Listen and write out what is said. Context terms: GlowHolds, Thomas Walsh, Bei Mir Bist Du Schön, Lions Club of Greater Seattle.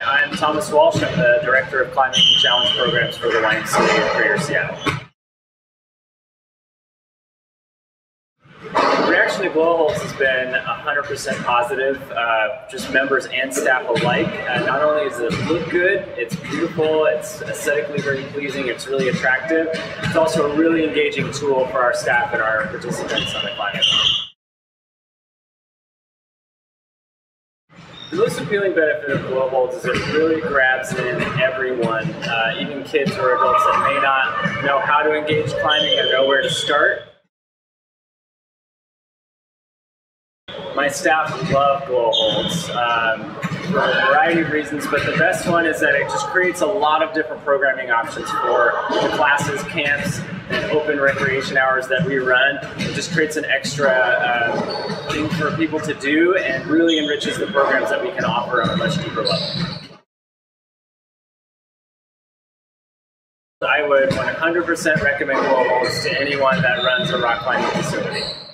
I'm Thomas Walsh. I'm the Director of Climate and Challenge Programs for the Lions Club of Greater Seattle. The reaction to GlowHolds has been 100% positive, just members and staff alike. Not only does it look good, it's beautiful, it's aesthetically very pleasing, it's really attractive. It's also a really engaging tool for our staff and our participants on the climate. The most appealing benefit of GlowHolds is it really grabs in everyone, even kids or adults that may not know how to engage climbing or know where to start. My staff love GlowHolds for a variety of reasons, but the best one is that it just creates a lot of different programming options for the classes, camps, and open recreation hours that we run. It just creates an extra thing for people to do and really enriches the programs that we can offer on a much deeper level. I would 100% recommend GlowHolds to anyone that runs a rock climbing facility.